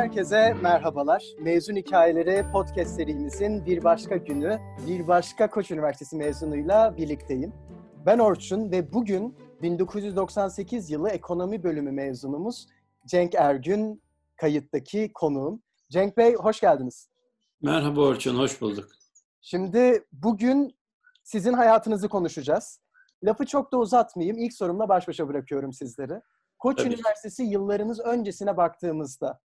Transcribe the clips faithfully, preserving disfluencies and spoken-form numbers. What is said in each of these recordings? Herkese merhabalar. Mezun Hikayeleri podcast serimizin bir başka günü, bir başka Koç Üniversitesi mezunuyla birlikteyim. Ben Orçun ve bugün bin dokuz yüz doksan sekiz yılı ekonomi bölümü mezunumuz Cenk Ergün kayıttaki konuğum. Cenk Bey hoş geldiniz. Merhaba Orçun, hoş bulduk. Şimdi bugün sizin hayatınızı konuşacağız. Lafı çok da uzatmayayım. İlk sorumla baş başa bırakıyorum sizleri. Koç Tabii. Üniversitesi yıllarınız öncesine baktığımızda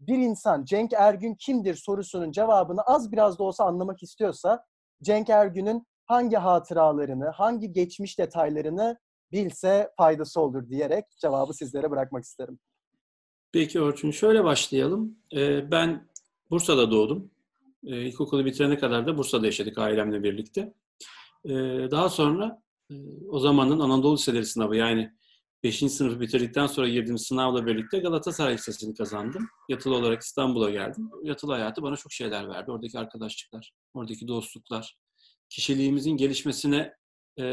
bir insan Cenk Ergün kimdir sorusunun cevabını az biraz da olsa anlamak istiyorsa Cenk Ergün'ün hangi hatıralarını, hangi geçmiş detaylarını bilse faydası olur diyerek cevabı sizlere bırakmak isterim. Peki Orçun, şöyle başlayalım. Ben Bursa'da doğdum. İlkokulu bitirene kadar da Bursa'da yaşadık ailemle birlikte. Daha sonra o zamanın Anadolu Liseleri sınavı, yani beşinci sınıfı bitirdikten sonra girdiğim sınavla birlikte Galatasaray Lisesi'ni kazandım. Yatılı olarak İstanbul'a geldim. Yatılı hayatı bana çok şeyler verdi. Oradaki arkadaşlıklar, oradaki dostluklar, kişiliğimizin gelişmesine e,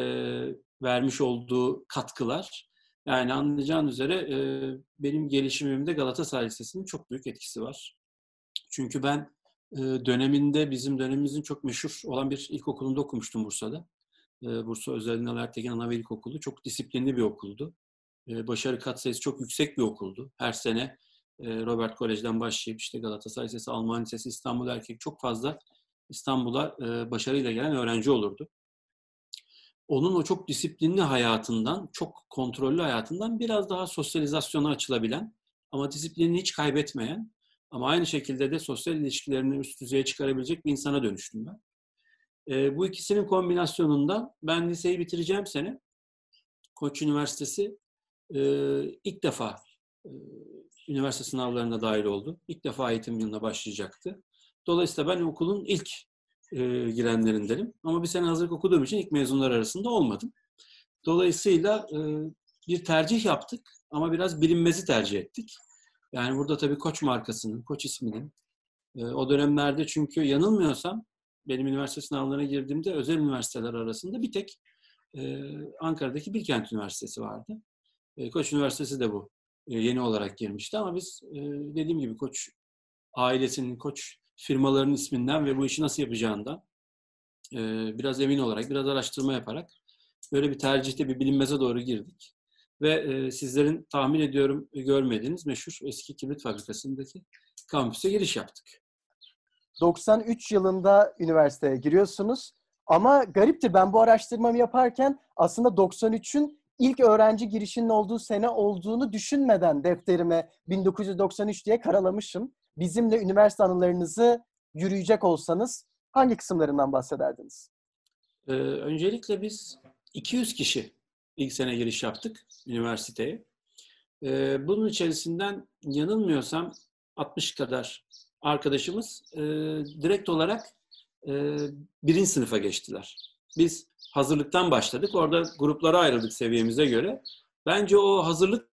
vermiş olduğu katkılar. Yani anlayacağın üzere e, benim gelişimimde Galatasaray Lisesi'nin çok büyük etkisi var. Çünkü ben e, döneminde, bizim dönemimizin çok meşhur olan bir ilkokulunda okumuştum Bursa'da. E, Bursa Özel İnal Erkek'in ana ve ilkokulu. Çok disiplinli bir okuldu. Başarı katsayısı çok yüksek bir okuldu. Her sene Robert Kolej'den başlayıp işte Galatasaray Lisesi, Alman Lisesi, İstanbul Erkek, çok fazla İstanbul'a başarıyla gelen öğrenci olurdu. Onun o çok disiplinli hayatından, çok kontrollü hayatından biraz daha sosyalizasyona açılabilen ama disiplinini hiç kaybetmeyen ama aynı şekilde de sosyal ilişkilerini üst düzeye çıkarabilecek bir insana dönüştüm ben. Bu ikisinin kombinasyonunda ben liseyi bitireceğim sene Koç Üniversitesi Ee, ilk defa e, üniversite sınavlarına dahil oldu. İlk defa eğitim yılına başlayacaktı. Dolayısıyla ben okulun ilk e, girenlerindenim. Ama bir sene hazırlık okuduğum için ilk mezunlar arasında olmadım. Dolayısıyla e, bir tercih yaptık ama biraz bilinmezi tercih ettik. Yani burada tabii Koç markasının, Koç isminin e, o dönemlerde, çünkü yanılmıyorsam benim üniversite sınavlarına girdiğimde özel üniversiteler arasında bir tek e, Ankara'daki Bilkent Üniversitesi vardı. Koç Üniversitesi de bu yeni olarak girmişti ama biz dediğim gibi Koç ailesinin, Koç firmalarının isminden ve bu işi nasıl yapacağından biraz emin olarak, biraz araştırma yaparak böyle bir tercihte bir bilinmeze doğru girdik. Ve sizlerin tahmin ediyorum görmediğiniz meşhur Eski Kibrit Fabrikası'ndaki kampüse giriş yaptık. doksan üç yılında üniversiteye giriyorsunuz ama gariptir, ben bu araştırmamı yaparken aslında doksan üçün İlk öğrenci girişinin olduğu sene olduğunu düşünmeden defterime bin dokuz yüz doksan üç diye karalamışım. Bizimle üniversite anılarınızı yürüyecek olsanız hangi kısımlarından bahsederdiniz? Ee, öncelikle biz iki yüz kişi ilk sene giriş yaptık üniversiteye. Ee, bunun içerisinden yanılmıyorsam altmış kadar arkadaşımız e, direkt olarak e, birinci sınıfa geçtiler. Biz hazırlıktan başladık. Orada gruplara ayrıldık seviyemize göre. Bence o hazırlık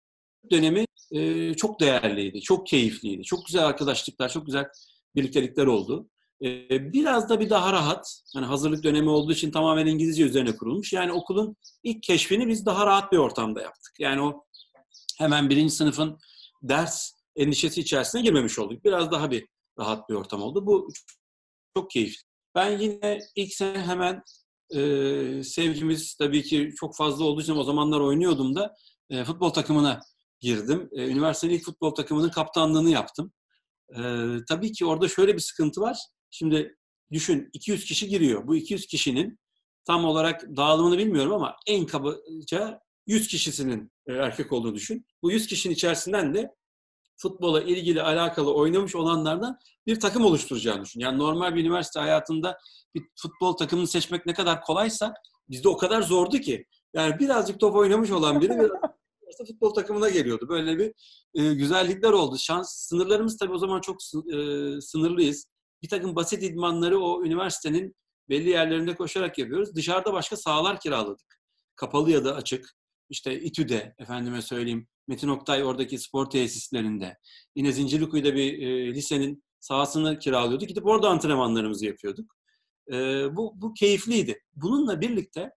dönemi e, çok değerliydi, çok keyifliydi. Çok güzel arkadaşlıklar, çok güzel birliktelikler oldu. E, biraz da bir daha rahat. Yani hazırlık dönemi olduğu için tamamen İngilizce üzerine kurulmuş. Yani okulun ilk keşfini biz daha rahat bir ortamda yaptık. Yani o hemen birinci sınıfın ders endişesi içerisine girmemiş olduk. Biraz daha bir rahat bir ortam oldu. Bu çok keyifli. Ben yine ilk sene hemen Ee, sevgimiz tabii ki çok fazla olduğu için o zamanlar oynuyordum da e, futbol takımına girdim. E, üniversitenin ilk futbol takımının kaptanlığını yaptım. E, tabii ki orada şöyle bir sıkıntı var. Şimdi düşün, iki yüz kişi giriyor. Bu iki yüz kişinin tam olarak dağılımını bilmiyorum ama en kabaca yüz kişisinin e, erkek olduğunu düşün. Bu yüz kişinin içerisinden de futbola ilgili, alakalı oynamış olanlardan bir takım oluşturacağını düşün. Yani normal bir üniversite hayatında bir futbol takımını seçmek ne kadar kolaysa bizde o kadar zordu ki. Yani birazcık top oynamış olan biri birazcık futbol takımına geliyordu. Böyle bir e, güzellikler oldu. Şans sınırlarımız tabii o zaman çok e, sınırlıyız. Bir takım basit idmanları o üniversitenin belli yerlerinde koşarak yapıyoruz. Dışarıda başka sahalar kiraladık. Kapalı ya da açık. İşte İTÜ'de, efendime söyleyeyim, Metin Oktay oradaki spor tesislerinde, yine Zincirlikuyu'da bir e, lisenin sahasını kiralıyorduk. Gidip orada antrenmanlarımızı yapıyorduk. E, bu, bu keyifliydi. Bununla birlikte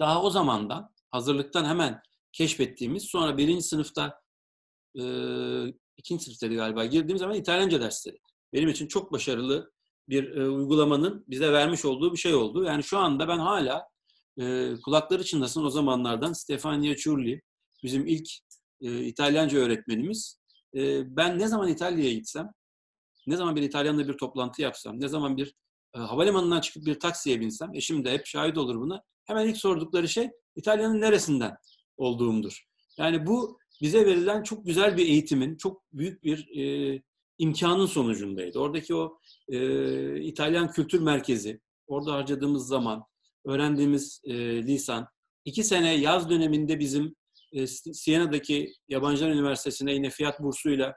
daha o zamandan, hazırlıktan hemen keşfettiğimiz, sonra birinci sınıfta e, ikinci sınıftaydı galiba. Girdiğim zaman İtalyanca dersleri. Benim için çok başarılı bir e, uygulamanın bize vermiş olduğu bir şey oldu. Yani şu anda ben hala e, kulakları çınlasın o zamanlardan Stefania Ciurli, bizim ilk e, İtalyanca öğretmenimiz. E, ben ne zaman İtalya'ya gitsem, ne zaman bir İtalyanla bir toplantı yapsam, ne zaman bir e, havalimanından çıkıp bir taksiye binsem, eşim de hep şahit olur buna, hemen ilk sordukları şey İtalya'nın neresinden olduğumdur. Yani bu bize verilen çok güzel bir eğitimin, çok büyük bir e, imkanın sonucundaydı. Oradaki o e, İtalyan Kültür Merkezi, orada harcadığımız zaman, öğrendiğimiz e, lisan, iki sene yaz döneminde bizim e, Siena'daki Yabancılar Üniversitesi'ne yine fiyat bursuyla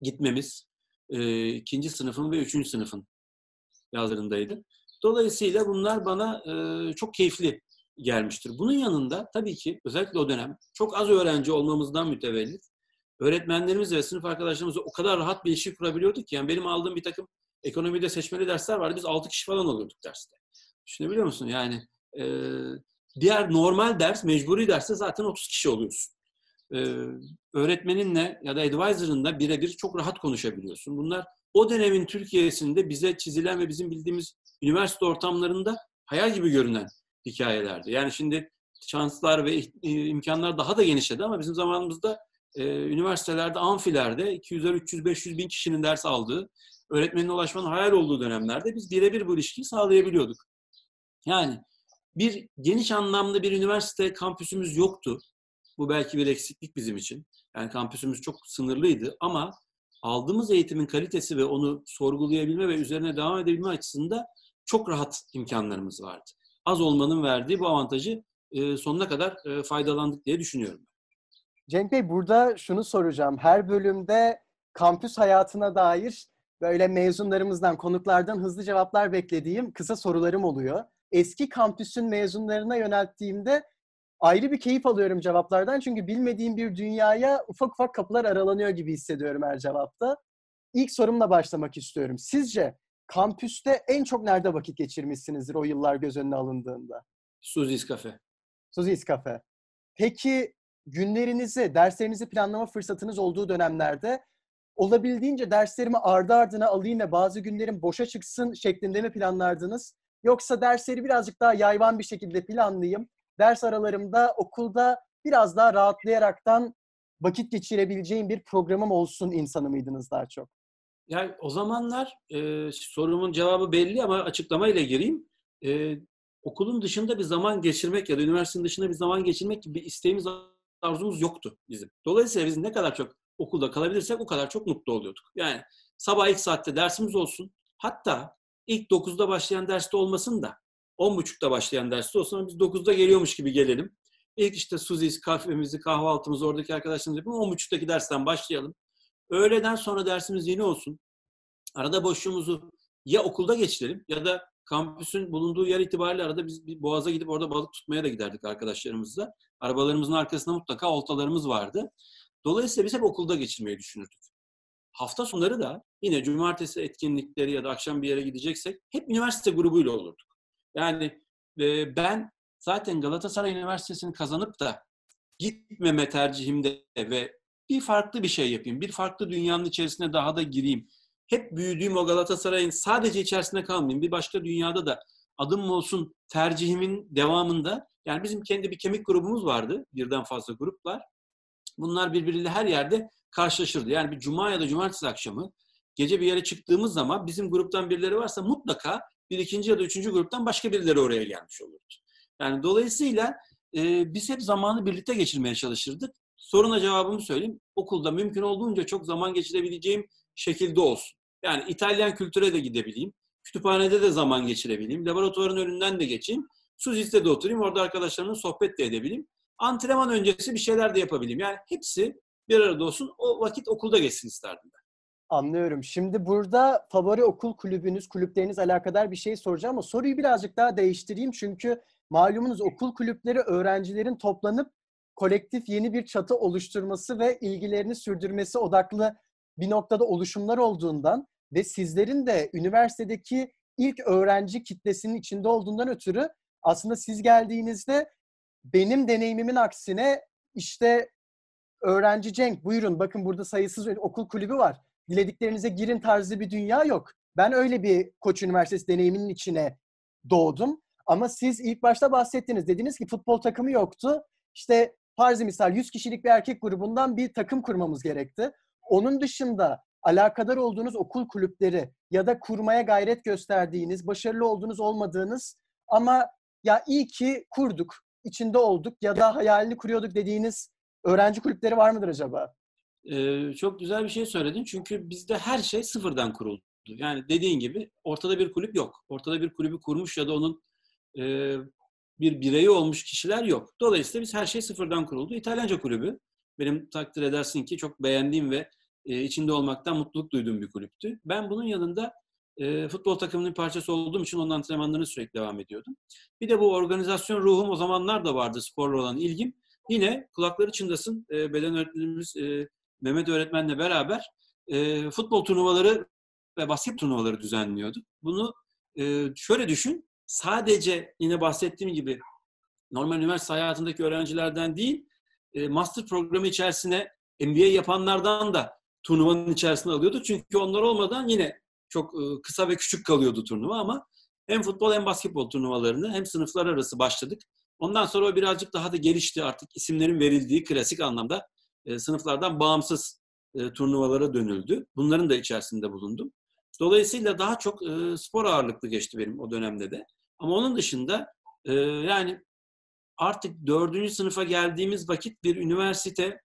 gitmemiz, e, ikinci sınıfın ve üçüncü sınıfın yazlarındaydı. Dolayısıyla bunlar bana e, çok keyifli gelmiştir. Bunun yanında tabii ki özellikle o dönem çok az öğrenci olmamızdan mütevellit öğretmenlerimiz ve sınıf arkadaşlarımız o kadar rahat bir ilişki kurabiliyorduk ki yani benim aldığım bir takım ekonomide seçmeli dersler vardı. Biz altı kişi falan oluyorduk derste. Düşünebiliyor musun? Yani e, diğer normal ders, mecburi derste zaten otuz kişi oluyorsun. E, öğretmeninle ya da advisor'ınla birebir çok rahat konuşabiliyorsun. Bunlar o dönemin Türkiye'sinde bize çizilen ve bizim bildiğimiz üniversite ortamlarında hayal gibi görünen hikayelerdi. Yani şimdi şanslar ve imkanlar daha da genişledi ama bizim zamanımızda e, üniversitelerde, amfilerde iki yüzler, üç yüz, beş yüz bin kişinin ders aldığı, öğretmenin ulaşmanın hayal olduğu dönemlerde biz birebir bu ilişkiyi sağlayabiliyorduk. Yani bir geniş anlamda bir üniversite kampüsümüz yoktu. Bu belki bir eksiklik bizim için. Yani kampüsümüz çok sınırlıydı ama aldığımız eğitimin kalitesi ve onu sorgulayabilme ve üzerine devam edebilme açısından çok rahat imkanlarımız vardı. Az olmanın verdiği bu avantajı sonuna kadar faydalandık diye düşünüyorum. Cenk Bey, burada şunu soracağım. Her bölümde kampüs hayatına dair böyle mezunlarımızdan, konuklardan hızlı cevaplar beklediğim kısa sorularım oluyor. Eski kampüsün mezunlarına yönelttiğimde ayrı bir keyif alıyorum cevaplardan. Çünkü bilmediğim bir dünyaya ufak ufak kapılar aralanıyor gibi hissediyorum her cevapta. İlk sorumla başlamak istiyorum. Sizce kampüste en çok nerede vakit geçirmişsinizdir o yıllar göz önüne alındığında? Suzi's Cafe. Suzi's Cafe. Peki günlerinizi, derslerinizi planlama fırsatınız olduğu dönemlerde olabildiğince derslerimi ardı ardına alayım ve bazı günlerim boşa çıksın şeklinde mi planlardınız? Yoksa dersleri birazcık daha yayvan bir şekilde planlayayım, ders aralarımda okulda biraz daha rahatlayaraktan vakit geçirebileceğim bir programım olsun insanı mıydınız daha çok? Yani o zamanlar e, sorumun cevabı belli ama açıklamayla gireyim. E, okulun dışında bir zaman geçirmek ya da üniversitenin dışında bir zaman geçirmek gibi bir isteğimiz, arzumuz yoktu bizim. Dolayısıyla biz ne kadar çok okulda kalabilirsek o kadar çok mutlu oluyorduk. Yani sabah ilk saatte dersimiz olsun. Hatta ilk dokuzda başlayan derste olmasın da on buçukta başlayan derste olsun ama biz dokuzda geliyormuş gibi gelelim. İlk işte Suzi's kahvemizi, kahvaltımızı oradaki arkadaşlarımızla yapalım. on buçuktaki dersten başlayalım. Öğleden sonra dersimiz yine olsun. Arada boşluğumuzu ya okulda geçirelim ya da kampüsün bulunduğu yer itibariyle arada biz Boğaz'a gidip orada balık tutmaya da giderdik arkadaşlarımızla. Arabalarımızın arkasında mutlaka oltalarımız vardı. Dolayısıyla biz hep okulda geçirmeyi düşünürdük. Hafta sonları da yine cumartesi etkinlikleri ya da akşam bir yere gideceksek hep üniversite grubuyla olurduk. Yani ben zaten Galatasaray Üniversitesi'ni kazanıp da gitmeme tercihimde ve bir farklı bir şey yapayım, bir farklı dünyanın içerisine daha da gireyim. Hep büyüdüğüm o Galatasaray'ın sadece içerisinde kalmayayım, bir başka dünyada da adım olsun tercihimin devamında. Yani bizim kendi bir kemik grubumuz vardı, birden fazla gruplar. Bunlar birbiriyle her yerde karşılaşırdı. Yani bir cuma ya da cumartesi akşamı gece bir yere çıktığımız zaman bizim gruptan birileri varsa mutlaka bir ikinci ya da üçüncü gruptan başka birileri oraya gelmiş olurdu. Yani dolayısıyla e, biz hep zamanı birlikte geçirmeye çalışırdık. Soruna cevabımı söyleyeyim. Okulda mümkün olduğunca çok zaman geçirebileceğim şekilde olsun. Yani İtalyan kültüre de gidebileyim. Kütüphanede de zaman geçirebileyim. Laboratuvarın önünden de geçeyim. Suziz'de de oturayım. Orada arkadaşlarımla sohbet de edebileyim. Antrenman öncesi bir şeyler de yapabileyim. Yani hepsi bir arada olsun. O vakit okulda geçsin isterdim ben. Anlıyorum. Şimdi burada favori okul kulübünüz, kulüpleriniz alakadar bir şey soracağım ama soruyu birazcık daha değiştireyim. Çünkü malumunuz okul kulüpleri öğrencilerin toplanıp kolektif yeni bir çatı oluşturması ve ilgilerini sürdürmesi odaklı bir noktada oluşumlar olduğundan ve sizlerin de üniversitedeki ilk öğrenci kitlesinin içinde olduğundan ötürü aslında siz geldiğinizde benim deneyimimin aksine işte öğrenci Cenk buyurun bakın burada sayısız okul kulübü var. Dilediklerinize girin tarzı bir dünya yok. Ben öyle bir Koç Üniversitesi deneyiminin içine doğdum. Ama siz ilk başta bahsettiniz. Dediniz ki futbol takımı yoktu. İşte farzi misal yüz kişilik bir erkek grubundan bir takım kurmamız gerekti. Onun dışında alakadar olduğunuz okul kulüpleri ya da kurmaya gayret gösterdiğiniz, başarılı olduğunuz olmadığınız ama ya iyi ki kurduk, içinde olduk ya da hayalini kuruyorduk dediğiniz öğrenci kulüpleri var mıdır acaba? Ee, çok güzel bir şey söyledin. Çünkü bizde her şey sıfırdan kuruldu. Yani dediğin gibi ortada bir kulüp yok. Ortada bir kulübü kurmuş ya da onun e, bir bireyi olmuş kişiler yok. Dolayısıyla biz her şey sıfırdan kuruldu. İtalyanca kulübü benim takdir edersin ki çok beğendiğim ve e, içinde olmaktan mutluluk duyduğum bir kulüptü. Ben bunun yanında e, futbol takımının parçası olduğum için onun antrenmanlarını sürekli devam ediyordum. Bir de bu organizasyon ruhum o zamanlar da vardı, sporla olan ilgim. Yine kulakları çınlasın e, beden öğretmenimiz e, Mehmet öğretmenle beraber e, futbol turnuvaları ve basket turnuvaları düzenliyordu. Bunu e, şöyle düşün, sadece yine bahsettiğim gibi normal üniversite hayatındaki öğrencilerden değil, e, master programı içerisine M B A yapanlardan da turnuvanın içerisine alıyordu. Çünkü onlar olmadan yine çok e, kısa ve küçük kalıyordu turnuva ama hem futbol hem basketbol turnuvalarını hem sınıflar arası başladık. Ondan sonra o birazcık daha da gelişti, artık isimlerin verildiği klasik anlamda e, sınıflardan bağımsız e, turnuvalara dönüldü. Bunların da içerisinde bulundum. Dolayısıyla daha çok e, spor ağırlıklı geçti benim o dönemde de. Ama onun dışında e, yani artık dördüncü sınıfa geldiğimiz vakit bir üniversite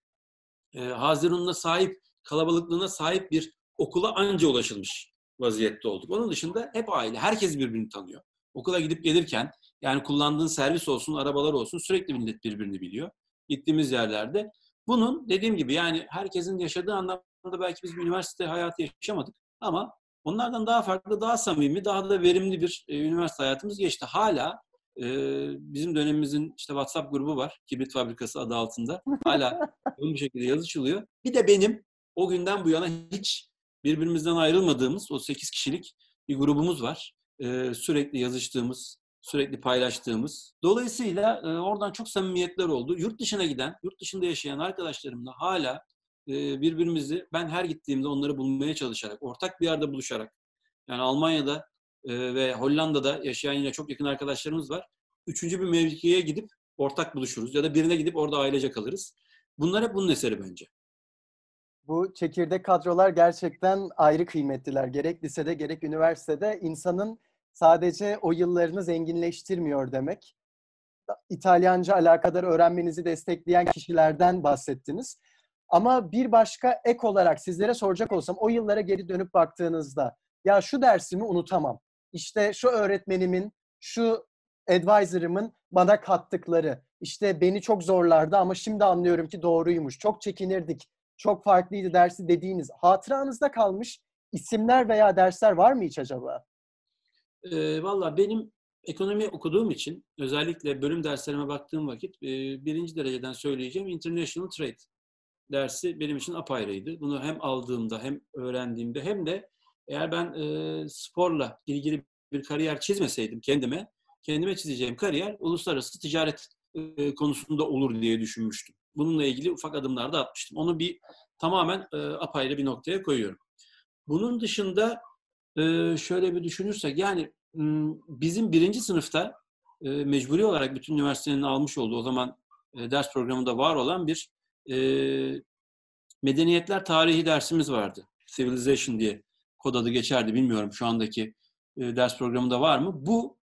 e, hazirununa sahip, kalabalıklığına sahip bir okula anca ulaşılmış vaziyette olduk. Onun dışında hep aile, herkes birbirini tanıyor. Okula gidip gelirken yani kullandığın servis olsun, arabalar olsun sürekli millet birbirini biliyor. Gittiğimiz yerlerde. Bunun dediğim gibi yani herkesin yaşadığı anlamda belki biz bir üniversite hayatı yaşamadık ama onlardan daha farklı, daha samimi, daha da verimli bir e, üniversite hayatımız geçti. Hala e, bizim dönemimizin işte WhatsApp grubu var. Kibrit Fabrikası adı altında. Hala bu şekilde yazışılıyor. Bir de benim o günden bu yana hiç birbirimizden ayrılmadığımız o sekiz kişilik bir grubumuz var. E, sürekli yazıştığımız, sürekli paylaştığımız. Dolayısıyla e, oradan çok samimiyetler oldu. Yurt dışına giden, yurt dışında yaşayan arkadaşlarımla hala birbirimizi, ben her gittiğimde onları bulmaya çalışarak, ortak bir yerde buluşarak, yani Almanya'da ve Hollanda'da yaşayan yine çok yakın arkadaşlarımız var. Üçüncü bir mevkiye gidip ortak buluşuruz ya da birine gidip orada ailece kalırız. Bunlar hep bunun eseri bence. Bu çekirdek kadrolar gerçekten ayrı kıymetliler. Gerek lisede gerek üniversitede insanın sadece o yıllarını zenginleştirmiyor demek. İtalyanca alakadar öğrenmenizi destekleyen kişilerden bahsettiniz. Ama bir başka ek olarak sizlere soracak olsam o yıllara geri dönüp baktığınızda ya şu dersimi unutamam. İşte şu öğretmenimin, şu advisor'ımın bana kattıkları. İşte beni çok zorlardı ama şimdi anlıyorum ki doğruymuş. Çok çekinirdik, çok farklıydı dersi dediğiniz. Hatıranızda kalmış isimler veya dersler var mı hiç acaba? E, Valla benim ekonomi okuduğum için özellikle bölüm derslerime baktığım vakit e, birinci dereceden söyleyeceğim International Trade dersi benim için apayrıydı. Bunu hem aldığımda hem öğrendiğimde hem de eğer ben e, sporla ilgili bir kariyer çizmeseydim kendime, kendime çizeceğim kariyer uluslararası ticaret e, konusunda olur diye düşünmüştüm. Bununla ilgili ufak adımlar da atmıştım. Onu bir tamamen e, apayrı bir noktaya koyuyorum. Bunun dışında e, şöyle bir düşünürsek yani bizim birinci sınıfta e, mecburi olarak bütün üniversitenin almış olduğu o zaman e, ders programında var olan bir E, medeniyetler tarihi dersimiz vardı. Civilization diye kod adı geçerdi. Bilmiyorum şu andaki e, ders programında var mı? Bu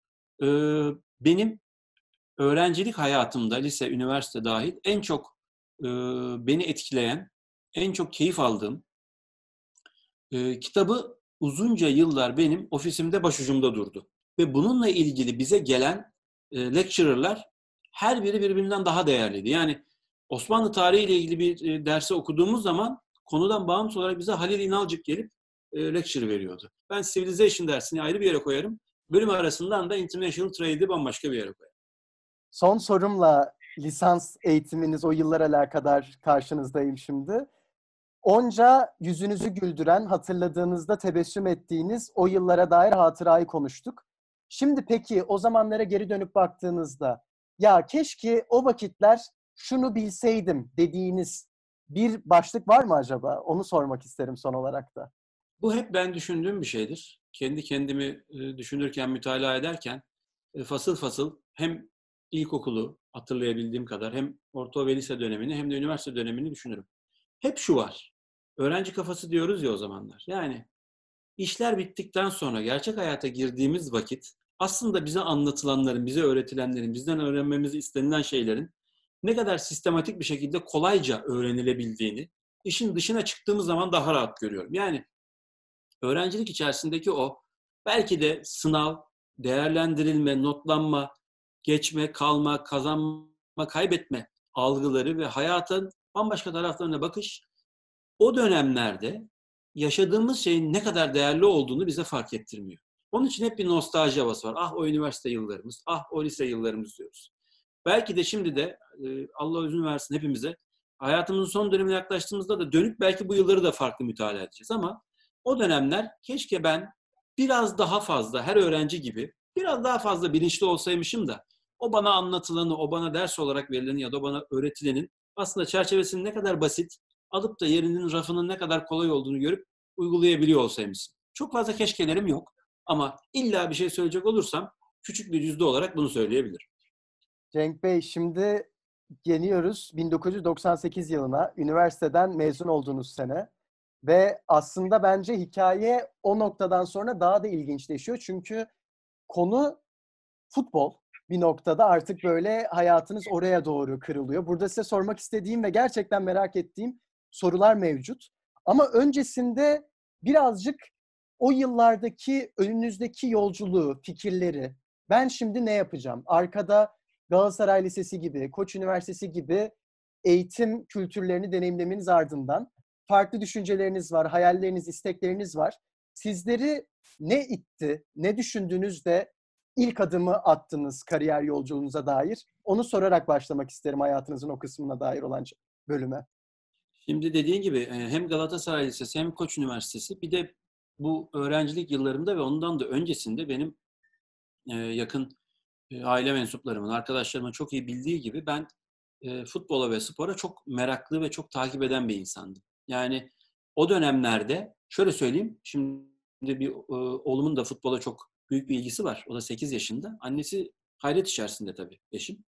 e, benim öğrencilik hayatımda, lise, üniversite dahil en çok e, beni etkileyen, en çok keyif aldığım e, kitabı uzunca yıllar benim ofisimde başucumda durdu. Ve bununla ilgili bize gelen e, lecturer'lar her biri birbirinden daha değerliydi. Yani Osmanlı tarihiyle ilgili bir dersi okuduğumuz zaman konudan bağımsız olarak bize Halil İnalcık gelip e, lecture veriyordu. Ben Civilization dersini ayrı bir yere koyarım. Bölüm arasından da International Trade'i bambaşka bir yere koyarım. Son sorumla lisans eğitiminiz o yıllara alakadar karşınızdayım şimdi. Onca yüzünüzü güldüren, hatırladığınızda tebessüm ettiğiniz o yıllara dair hatırayı konuştuk. Şimdi peki o zamanlara geri dönüp baktığınızda ya keşke o vakitler şunu bilseydim dediğiniz bir başlık var mı acaba? Onu sormak isterim son olarak da. Bu hep ben düşündüğüm bir şeydir. Kendi kendimi düşünürken, mütalaa ederken fasıl fasıl hem ilkokulu hatırlayabildiğim kadar hem orta ve lise dönemini hem de üniversite dönemini düşünürüm. Hep şu var. Öğrenci kafası diyoruz ya o zamanlar. Yani işler bittikten sonra gerçek hayata girdiğimiz vakit aslında bize anlatılanların, bize öğretilenlerin, bizden öğrenmemiz istenilen şeylerin ne kadar sistematik bir şekilde kolayca öğrenilebildiğini işin dışına çıktığımız zaman daha rahat görüyorum. Yani öğrencilik içerisindeki o belki de sınav, değerlendirilme, notlanma, geçme, kalma, kazanma, kaybetme algıları ve hayatın bambaşka taraflarına bakış o dönemlerde yaşadığımız şeyin ne kadar değerli olduğunu bize fark ettirmiyor. Onun için hep bir nostalji havası var. Ah o üniversite yıllarımız, ah o lise yıllarımız diyoruz. Belki de şimdi de Allah ömür versin hepimize hayatımızın son dönemine yaklaştığımızda da dönüp belki bu yılları da farklı mütalaa edeceğiz ama o dönemler keşke ben biraz daha fazla her öğrenci gibi biraz daha fazla bilinçli olsaymışım da o bana anlatılanı, o bana ders olarak verileni ya da bana öğretilenin aslında çerçevesinin ne kadar basit, alıp da yerinin rafının ne kadar kolay olduğunu görüp uygulayabiliyor olsaymışım. Çok fazla keşkelerim yok ama illa bir şey söyleyecek olursam küçük bir yüzde olarak bunu söyleyebilirim. Cenk Bey, şimdi geliyoruz bin dokuz yüz doksan sekiz yılına, üniversiteden mezun olduğunuz sene ve aslında bence hikaye o noktadan sonra daha da ilginçleşiyor çünkü konu futbol. Bir noktada artık böyle hayatınız oraya doğru kırılıyor. Burada size sormak istediğim ve gerçekten merak ettiğim sorular mevcut. Ama öncesinde birazcık o yıllardaki önünüzdeki yolculuğu, fikirleri, ben şimdi ne yapacağım? Arkada Galatasaray Lisesi gibi, Koç Üniversitesi gibi eğitim kültürlerini deneyimlemeniz ardından farklı düşünceleriniz var, hayalleriniz, istekleriniz var. Sizleri ne itti, ne düşündünüz de ilk adımı attınız kariyer yolculuğunuza dair? Onu sorarak başlamak isterim hayatınızın o kısmına dair olan bölüme. Şimdi dediğin gibi hem Galatasaray Lisesi hem Koç Üniversitesi bir de bu öğrencilik yıllarımda ve ondan da öncesinde benim yakın aile mensuplarımın, arkadaşlarımın çok iyi bildiği gibi ben futbola ve spora çok meraklı ve çok takip eden bir insandım. Yani o dönemlerde şöyle söyleyeyim, şimdi bir oğlumun da futbola çok büyük bir ilgisi var. O da sekiz yaşında. Annesi hayret içerisinde tabii eşim.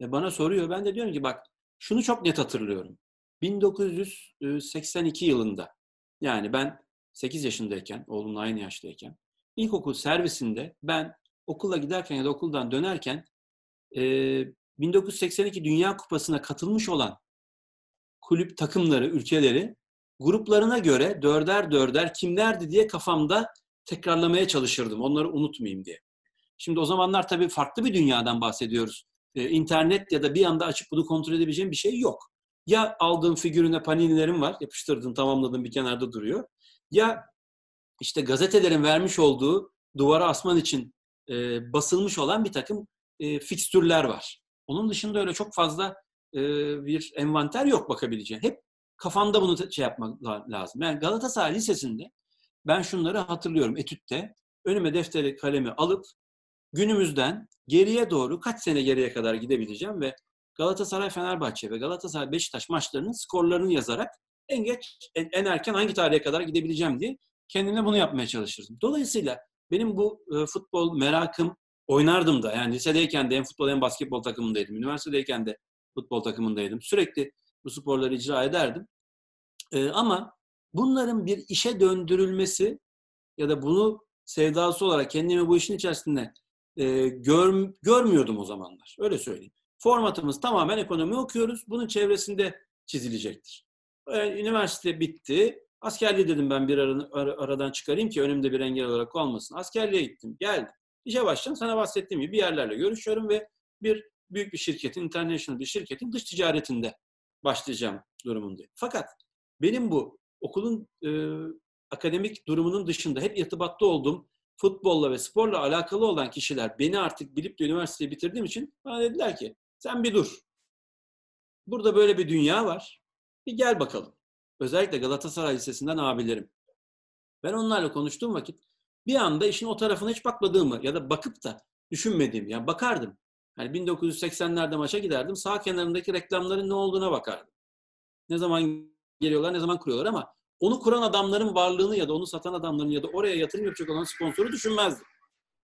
E bana soruyor. Ben de diyorum ki bak şunu çok net hatırlıyorum. bin dokuz yüz seksen iki yılında yani ben sekiz yaşındayken, oğlumla aynı yaştayken ilkokul servisinde ben okula giderken ya da okuldan dönerken e, bin dokuz yüz seksen iki Dünya Kupası'na katılmış olan kulüp takımları, ülkeleri gruplarına göre dörder dörder kimlerdi diye kafamda tekrarlamaya çalışırdım. Onları unutmayayım diye. Şimdi o zamanlar tabii farklı bir dünyadan bahsediyoruz. Ee, internet ya da bir anda açıp bunu kontrol edebileceğim bir şey yok. Ya aldığım figürüne paninilerim var. Yapıştırdım, tamamladım, bir kenarda duruyor. Ya işte gazetelerin vermiş olduğu duvara asman için e, basılmış olan bir takım e, fikstürler var. Onun dışında öyle çok fazla e, bir envanter yok bakabileceğin. Hep kafanda bunu şey yapmak lazım. Yani Galatasaray Lisesi'nde ben şunları hatırlıyorum etütte. Önüme defteri, kalemi alıp günümüzden geriye doğru kaç sene geriye kadar gidebileceğim ve Galatasaray-Fenerbahçe ve Galatasaray-Beşiktaş maçlarının skorlarını yazarak en geç, en, en erken hangi tarihe kadar gidebileceğim diye kendime bunu yapmaya çalışırdım. Dolayısıyla benim bu e, futbol merakım, oynardım da. Yani lisedeyken de hem futbol hem basketbol takımındaydım. Üniversitedeyken de futbol takımındaydım. Sürekli bu sporları icra ederdim. E, ama bunların bir işe döndürülmesi ya da bunu sevdası olarak kendimi bu işin içerisinde e, gör, görmüyordum o zamanlar. Öyle söyleyeyim. Formatımız tamamen ekonomi okuyoruz. Bunun çevresinde çizilecektir. E, üniversite bitti. Askerliği dedim ben bir ara, ara, aradan çıkarayım ki önümde bir engel olarak olmasın. Askerliğe gittim. Geldim. İşe başladım. Sana bahsettiğim gibi bir yerlerle görüşüyorum ve bir büyük bir şirketin, international bir şirketin dış ticaretinde başlayacağım durumundayım. Fakat benim bu okulun e, akademik durumunun dışında hep irtibatta olduğum futbolla ve sporla alakalı olan kişiler beni artık bilip de üniversiteyi bitirdiğim için bana dediler ki sen bir dur. Burada böyle bir dünya var. Bir gel bakalım. Özellikle Galatasaray Lisesi'nden abilerim. Ben onlarla konuştuğum vakit bir anda işin o tarafına hiç bakmadığımı ya da bakıp da düşünmediğimi, yani bakardım. Yani bin dokuz yüz seksenlerde maça giderdim. Sağ kenarındaki reklamların ne olduğuna bakardım. ne zaman geliyorlar, ne zaman kuruyorlar ama onu kuran adamların varlığını ya da onu satan adamların ya da oraya yatırım yapacak olan sponsoru düşünmezdi.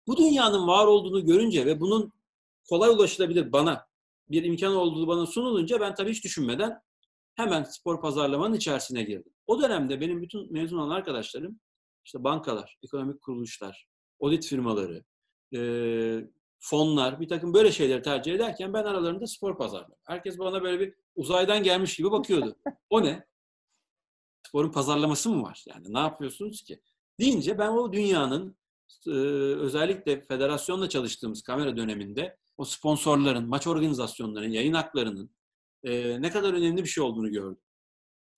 Bu dünyanın var olduğunu görünce ve bunun kolay ulaşılabilir bana, bir imkan olduğu bana sunulunca ben tabii hiç düşünmeden hemen spor pazarlamanın içerisine girdim. O dönemde benim bütün mezun olan arkadaşlarım işte bankalar, ekonomik kuruluşlar, audit firmaları, e, fonlar, bir takım böyle şeyleri tercih ederken ben aralarında spor pazarlaması. Herkes bana böyle bir uzaydan gelmiş gibi bakıyordu. O ne? Sporun pazarlaması mı var? Yani ne yapıyorsunuz ki? Deyince ben o dünyanın e, özellikle federasyonla çalıştığımız kamera döneminde o sponsorların, maç organizasyonlarının, yayın haklarının e, ne kadar önemli bir şey olduğunu gördüm.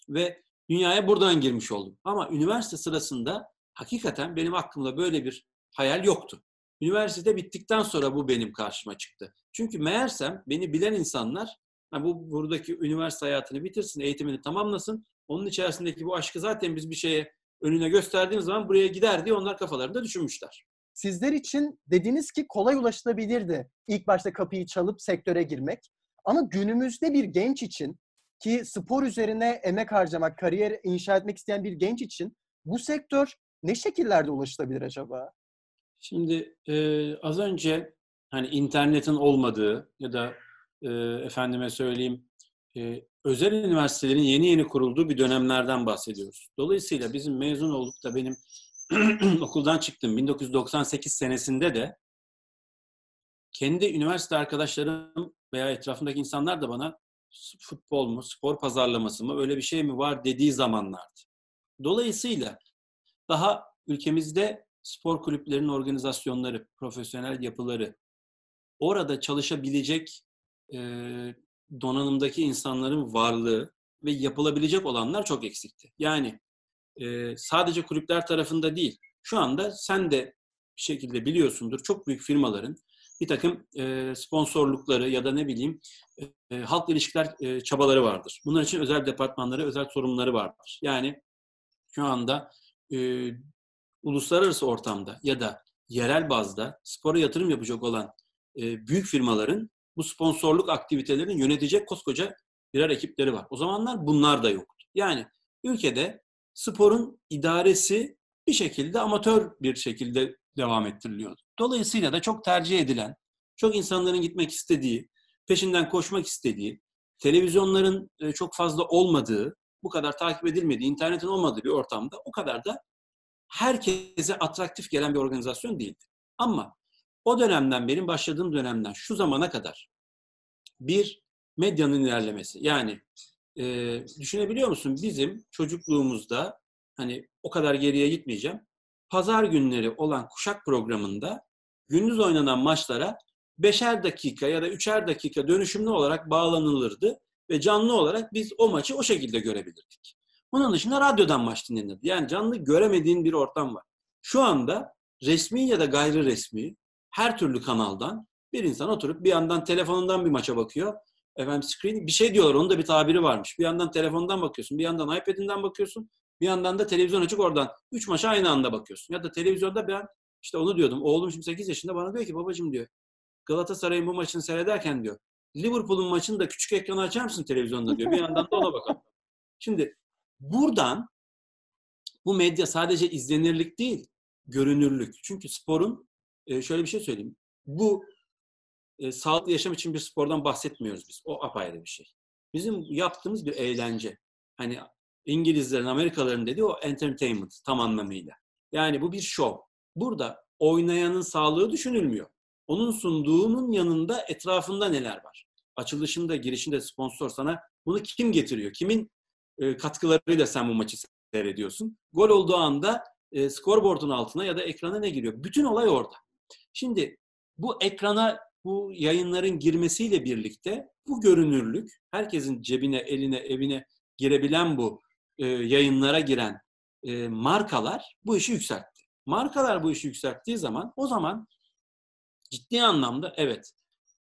Ve dünyaya buradan girmiş oldum. Ama üniversite sırasında hakikaten benim aklımda böyle bir hayal yoktu. Üniversite bittikten sonra bu benim karşıma çıktı. Çünkü meğersem beni bilen insanlar, yani bu buradaki üniversite hayatını bitirsin, eğitimini tamamlasın, onun içerisindeki bu aşkı zaten biz bir şeye önüne gösterdiğimiz zaman buraya gider diye onlar kafalarında düşünmüşler. Sizler için dediniz ki kolay ulaşılabilirdi ilk başta kapıyı çalıp sektöre girmek. Ama günümüzde bir genç için ki spor üzerine emek harcamak, kariyer inşa etmek isteyen bir genç için bu sektör ne şekillerde ulaşılabilir acaba? Şimdi e, az önce hani internetin olmadığı ya da e, efendime söyleyeyim e, özel üniversitelerin yeni yeni kurulduğu bir dönemlerden bahsediyoruz. Dolayısıyla bizim mezun olduk da benim okuldan çıktığım bin dokuz yüz doksan sekiz senesinde de kendi üniversite arkadaşlarım veya etrafımdaki insanlar da bana futbol mu, spor pazarlaması mı, öyle bir şey mi var dediği zamanlardı. Dolayısıyla daha ülkemizde spor kulüplerinin organizasyonları, profesyonel yapıları, orada çalışabilecek e, donanımdaki insanların varlığı ve yapılabilecek olanlar çok eksikti. Yani e, sadece kulüpler tarafında değil, şu anda sen de bir şekilde biliyorsundur, çok büyük firmaların bir takım e, sponsorlukları ya da ne bileyim e, halkla ilişkiler e, çabaları vardır. Bunlar için özel departmanları, özel sorumluları vardır. Yani şu anda e, uluslararası ortamda ya da yerel bazda spora yatırım yapacak olan e, büyük firmaların bu sponsorluk aktivitelerini yönetecek koskoca birer ekipleri var. O zamanlar bunlar da yoktu. Yani ülkede sporun idaresi bir şekilde amatör bir şekilde devam ettiriliyordu. Dolayısıyla da çok tercih edilen, çok insanların gitmek istediği, peşinden koşmak istediği, televizyonların çok fazla olmadığı, bu kadar takip edilmediği, internetin olmadığı bir ortamda o kadar da herkese atraktif gelen bir organizasyon değildi. Ama o dönemden, benim başladığım dönemden şu zamana kadar bir medyanın ilerlemesi. Yani e, düşünebiliyor musun? Bizim çocukluğumuzda, hani o kadar geriye gitmeyeceğim, pazar günleri olan kuşak programında gündüz oynanan maçlara beşer dakika ya da üçer dakika dönüşümlü olarak bağlanılırdı ve canlı olarak biz o maçı o şekilde görebilirdik. Bunun dışında radyodan maç dinlenirdi. Yani canlı göremediğin bir ortam var. Şu anda resmi ya da gayri resmi her türlü kanaldan bir insan oturup bir yandan telefonundan bir maça bakıyor. Efendim screen bir şey diyorlar, onun da bir tabiri varmış. Bir yandan telefondan bakıyorsun, bir yandan iPad'inden bakıyorsun. Bir yandan da televizyon açık, oradan üç maça aynı anda bakıyorsun. Ya da televizyonda ben işte onu diyordum. Oğlum şimdi sekiz yaşında bana diyor ki babacığım diyor, Galatasaray'ın bu maçını seyrederken diyor, Liverpool'un maçını da küçük ekranı açar mısın televizyonda diyor. Bir yandan da ona bakalım. Şimdi buradan bu medya sadece izlenirlik değil, görünürlük. Çünkü sporun şöyle bir şey söyleyeyim. Bu sağlıklı yaşam için bir spordan bahsetmiyoruz biz. O apayrı bir şey. Bizim yaptığımız bir eğlence. Hani İngilizlerin, Amerikalıların dediği o entertainment tam anlamıyla. Yani bu bir şov. Burada oynayanın sağlığı düşünülmüyor. Onun sunduğunun yanında etrafında neler var? Açılışında, girişinde sponsor sana bunu kim getiriyor? Kimin e, katkılarıyla sen bu maçı seyrediyorsun? Gol olduğu anda e, scoreboard'un altına ya da ekrana ne giriyor? Bütün olay orada. Şimdi bu ekrana bu yayınların girmesiyle birlikte bu görünürlük, herkesin cebine, eline, evine girebilen bu E, yayınlara giren e, markalar bu işi yükseltti. Markalar bu işi yükselttiği zaman o zaman ciddi anlamda evet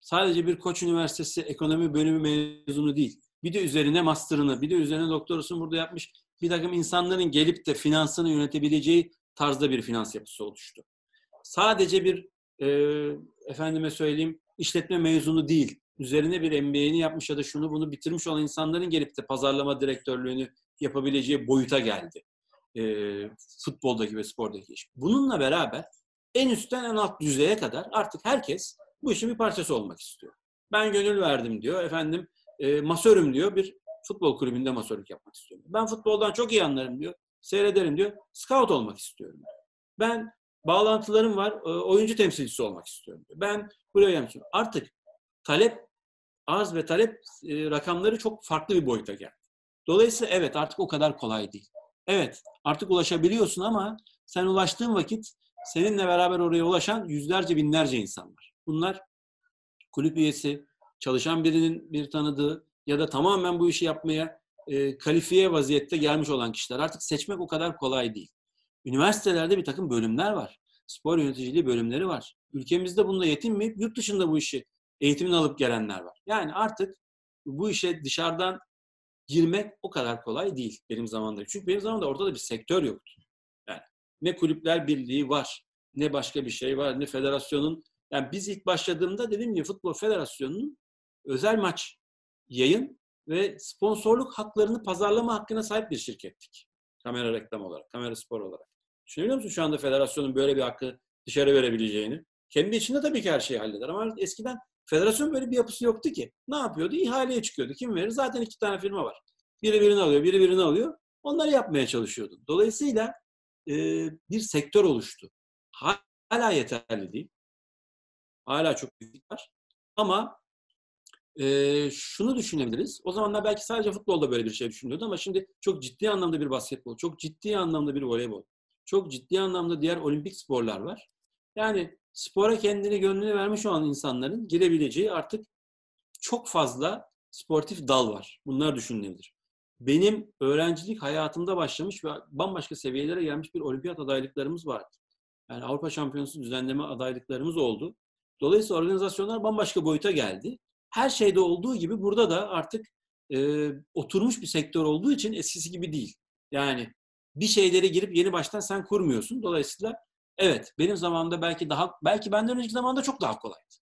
sadece bir Koç Üniversitesi ekonomi bölümü mezunu değil, bir de üzerine master'ını, bir de üzerine doktorasını burada yapmış bir takım insanların gelip de finansını yönetebileceği tarzda bir finans yapısı oluştu. Sadece bir e, efendime söyleyeyim işletme mezunu değil, üzerine bir M B A'ni yapmış ya da şunu bunu bitirmiş olan insanların gelip de pazarlama direktörlüğünü yapabileceği boyuta geldi. E, futboldaki ve spordaki iş. Bununla beraber en üstten en alt düzeye kadar artık herkes bu işin bir parçası olmak istiyor. Ben gönül verdim diyor. Efendim e, masörüm diyor. Bir futbol kulübünde masörlük yapmak istiyorum. Ben futboldan çok iyi anlarım diyor. Seyrederim diyor. Scout olmak istiyorum diyor. Ben bağlantılarım var. E, oyuncu temsilcisi olmak istiyorum diyor. Ben buraya gelmişim. Artık talep, arz ve talep e, rakamları çok farklı bir boyuta geldi. Dolayısıyla evet artık o kadar kolay değil. Evet artık ulaşabiliyorsun ama sen ulaştığın vakit seninle beraber oraya ulaşan yüzlerce binlerce insan var. Bunlar kulüp üyesi, çalışan birinin bir tanıdığı ya da tamamen bu işi yapmaya e, kalifiye vaziyette gelmiş olan kişiler. Artık seçmek o kadar kolay değil. Üniversitelerde bir takım bölümler var. Spor yöneticiliği bölümleri var. Ülkemizde bununla yetinmeyip yurt dışında bu işi eğitimini alıp gelenler var. Yani artık bu işe dışarıdan girmek o kadar kolay değil benim zamanımda. Çünkü benim zamanımda ortada bir sektör yoktu. Yani ne kulüpler birliği var, ne başka bir şey var, ne federasyonun. Yani biz ilk başladığımda dediğim gibi Futbol Federasyonu'nun özel maç, yayın ve sponsorluk haklarını pazarlama hakkına sahip bir şirkettik. Kamera reklam olarak, Kayserispor olarak. Düşünebiliyor musun şu anda federasyonun böyle bir hakkı dışarı verebileceğini? Kendi içinde tabii ki her şeyi halleder ama eskiden federasyon böyle bir yapısı yoktu ki. Ne yapıyordu? İhaleye çıkıyordu. Kim verir? Zaten iki tane firma var. Biri birini alıyor, biri birini alıyor. Onları yapmaya çalışıyordu. Dolayısıyla e, bir sektör oluştu. Hala yeterli değil. Hala çok büyük var. Ama e, şunu düşünebiliriz. O zamanlar belki sadece futbolda böyle bir şey düşünüyordu ama şimdi çok ciddi anlamda bir basketbol, çok ciddi anlamda bir voleybol, çok ciddi anlamda diğer olimpik sporlar var. Yani spora kendini gönlünü vermiş olan insanların girebileceği artık çok fazla sportif dal var. Bunlar düşünülebilir. Benim öğrencilik hayatımda başlamış ve bambaşka seviyelere gelmiş bir olimpiyat adaylıklarımız vardı. Yani Avrupa Şampiyonası düzenleme adaylıklarımız oldu. Dolayısıyla organizasyonlar bambaşka boyuta geldi. Her şeyde olduğu gibi burada da artık e, oturmuş bir sektör olduğu için eskisi gibi değil. Yani bir şeylere girip yeni baştan sen kurmuyorsun. Dolayısıyla evet benim zamanımda belki daha belki benden önceki zamanda çok daha kolaydı.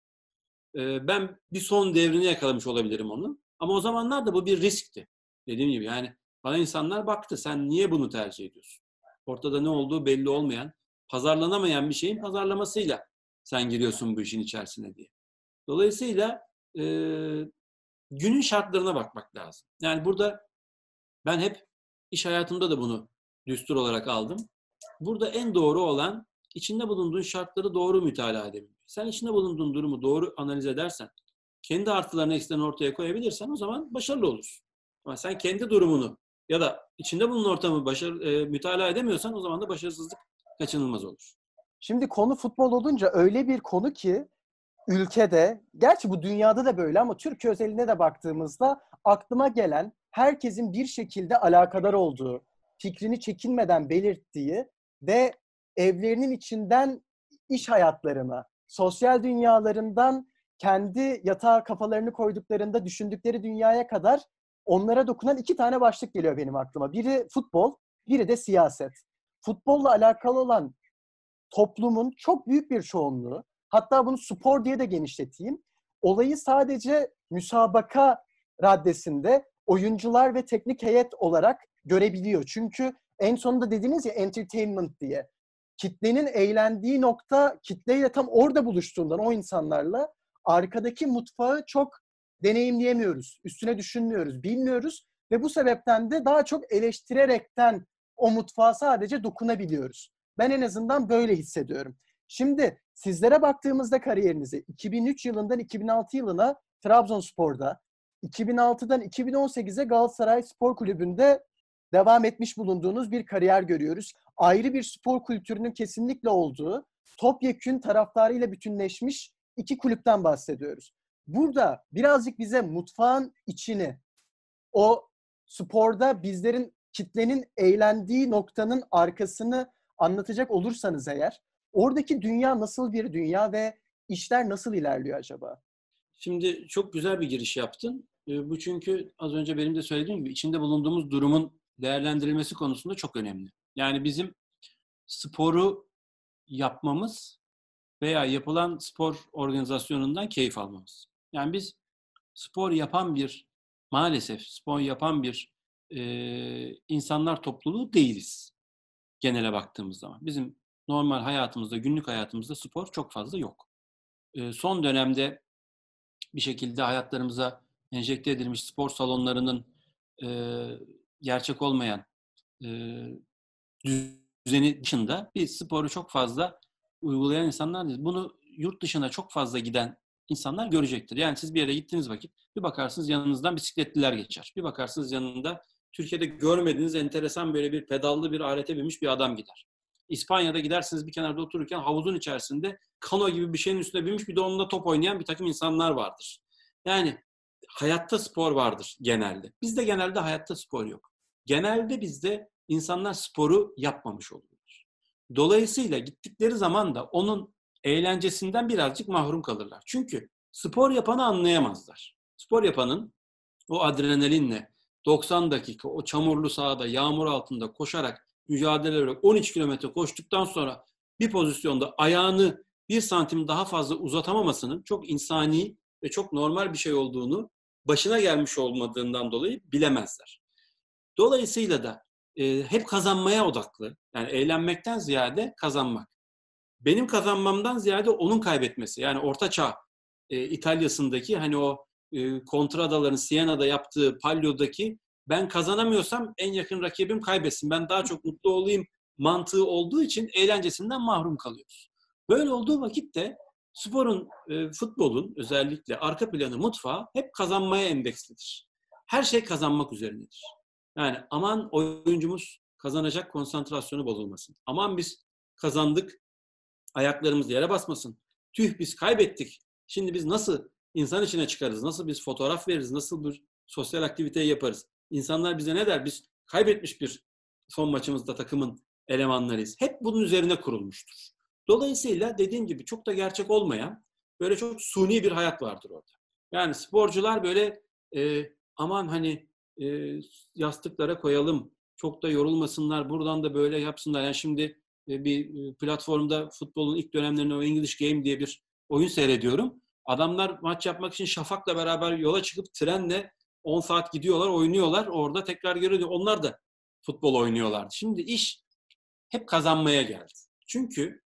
E, ben bir son devrini yakalamış olabilirim onun. Ama o zamanlarda bu bir riskti. Dediğim gibi yani bana insanlar baktı. Sen niye bunu tercih ediyorsun? Ortada ne olduğu belli olmayan, pazarlanamayan bir şeyin pazarlamasıyla sen giriyorsun bu işin içerisine diye. Dolayısıyla e, günün şartlarına bakmak lazım. Yani burada ben hep iş hayatımda da bunu düstur olarak aldım. Burada en doğru olan içinde bulunduğun şartları doğru mütalaa edebilmek. Sen içinde bulunduğun durumu doğru analiz edersen, kendi artılarını eksilerini ortaya koyabilirsen o zaman başarılı olursun. Ama sen kendi durumunu ya da içinde bulunan ortamı başarı, e, mütalaa edemiyorsan o zaman da başarısızlık kaçınılmaz olur. Şimdi konu futbol olunca öyle bir konu ki ülkede, gerçi bu dünyada da böyle ama Türkiye özeline de baktığımızda aklıma gelen herkesin bir şekilde alakadar olduğu, fikrini çekinmeden belirttiği ve evlerinin içinden iş hayatlarına, sosyal dünyalarından kendi yatağa kafalarını koyduklarında düşündükleri dünyaya kadar onlara dokunan iki tane başlık geliyor benim aklıma. Biri futbol, biri de siyaset. Futbolla alakalı olan toplumun çok büyük bir çoğunluğu, hatta bunu spor diye de genişleteyim, olayı sadece müsabaka raddesinde oyuncular ve teknik heyet olarak görebiliyor. Çünkü en sonunda dediniz ya entertainment diye. Kitlenin eğlendiği nokta, kitleyle tam orada buluştuğundan o insanlarla arkadaki mutfağı çok deneyimleyemiyoruz. Üstüne düşünmüyoruz, bilmiyoruz ve bu sebepten de daha çok eleştirerekten o mutfağa sadece dokunabiliyoruz. Ben en azından böyle hissediyorum. Şimdi sizlere baktığımızda kariyerinize iki bin üç yılından iki bin altı yılına Trabzonspor'da, iki bin altıdan iki bin on sekize Galatasaray Spor Kulübü'nde devam etmiş bulunduğunuz bir kariyer görüyoruz. Ayrı bir spor kültürünün kesinlikle olduğu, topyekün taraftarıyla bütünleşmiş iki kulüpten bahsediyoruz. Burada birazcık bize mutfağın içini, o sporda bizlerin, kitlenin eğlendiği noktanın arkasını anlatacak olursanız eğer, oradaki dünya nasıl bir dünya ve işler nasıl ilerliyor acaba? Şimdi çok güzel bir giriş yaptın. Bu çünkü az önce benim de söylediğim gibi içinde bulunduğumuz durumun değerlendirilmesi konusunda çok önemli. Yani bizim sporu yapmamız veya yapılan spor organizasyonundan keyif almamız. Yani biz spor yapan bir, maalesef spor yapan bir e, insanlar topluluğu değiliz genele baktığımız zaman. Bizim normal hayatımızda, günlük hayatımızda spor çok fazla yok. E, son dönemde bir şekilde hayatlarımıza enjekte edilmiş spor salonlarının e, gerçek olmayan e, düzeni dışında biz sporu çok fazla uygulayan insanlar değiliz. Bunu yurt dışına çok fazla giden insanlar görecektir. Yani siz bir yere gittiğiniz vakit bir bakarsınız yanınızdan bisikletliler geçer. Bir bakarsınız yanında Türkiye'de görmediğiniz enteresan böyle bir pedallı bir alete binmiş bir adam gider. İspanya'da gidersiniz bir kenarda otururken havuzun içerisinde kano gibi bir şeyin üstüne binmiş bir de onunla top oynayan bir takım insanlar vardır. Yani hayatta spor vardır genelde. Bizde genelde hayatta spor yok. Genelde bizde insanlar sporu yapmamış oluyorlar. Dolayısıyla gittikleri zaman da onun eğlencesinden birazcık mahrum kalırlar. Çünkü spor yapanı anlayamazlar. Spor yapanın o adrenalinle doksan dakika o çamurlu sahada, yağmur altında koşarak, mücadele ederek on üç kilometre koştuktan sonra bir pozisyonda ayağını bir santim daha fazla uzatamamasının çok insani ve çok normal bir şey olduğunu, başına gelmiş olmadığından dolayı bilemezler. Dolayısıyla da e, hep kazanmaya odaklı. Yani eğlenmekten ziyade kazanmak. Benim kazanmamdan ziyade onun kaybetmesi. Yani Orta Çağ e, İtalya'sındaki hani o e, Kontradaların Siena'da yaptığı Palio'daki ben kazanamıyorsam en yakın rakibim kaybetsin. Ben daha çok mutlu olayım mantığı olduğu için eğlencesinden mahrum kalıyoruz. Böyle olduğu vakit de sporun, e, futbolun özellikle arka planı, mutfağı hep kazanmaya endekslidir. Her şey kazanmak üzerinedir. Yani aman oyuncumuz kazanacak, konsantrasyonu bozulmasın. Aman biz kazandık, ayaklarımız yere basmasın. Tüh biz kaybettik. Şimdi biz nasıl insan içine çıkarız? Nasıl biz fotoğraf veririz? Nasıl bir sosyal aktiviteyi yaparız? İnsanlar bize ne der? Biz kaybetmiş bir son maçımızda takımın elemanlarıyız. Hep bunun üzerine kurulmuştur. Dolayısıyla dediğim gibi çok da gerçek olmayan böyle çok suni bir hayat vardır orada. Yani sporcular böyle e, aman hani e, yastıklara koyalım, çok da yorulmasınlar, buradan da böyle yapsınlar. Yani şimdi bir platformda futbolun ilk dönemlerinde o English Game diye bir oyun seyrediyorum. Adamlar maç yapmak için Şafak'la beraber yola çıkıp trenle on saat gidiyorlar, oynuyorlar. Orada tekrar geliyor. Onlar da futbol oynuyorlardı. Şimdi iş hep kazanmaya geldi. Çünkü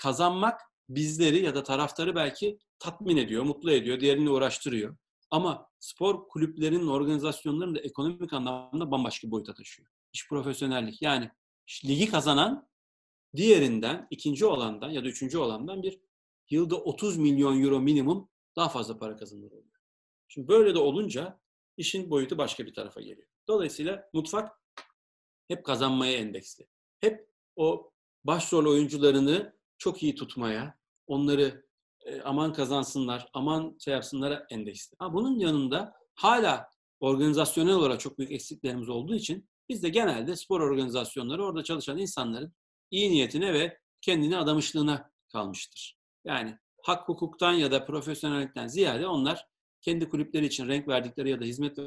kazanmak bizleri ya da taraftarı belki tatmin ediyor, mutlu ediyor, diğerini uğraştırıyor. Ama spor kulüplerinin, organizasyonlarının da ekonomik anlamda bambaşka bir boyuta taşıyor. İş profesyonellik. Yani ligi kazanan diğerinden, ikinci olandan ya da üçüncü olandan bir yılda otuz milyon euro minimum daha fazla para kazanır oluyor. Şimdi böyle de olunca işin boyutu başka bir tarafa geliyor. Dolayısıyla mutfak hep kazanmaya endeksli. Hep o başrol oyuncularını çok iyi tutmaya, onları e, aman kazansınlar, aman şey yapsınlara endeksli. Ha, bunun yanında hala organizasyonel olarak çok büyük eksiklerimiz olduğu için biz de genelde spor organizasyonları orada çalışan insanların iyi niyetine ve kendini adamışlığına kalmıştır. Yani hak hukuktan ya da profesyonellikten ziyade onlar kendi kulüpleri için renk verdikleri ya da hizmet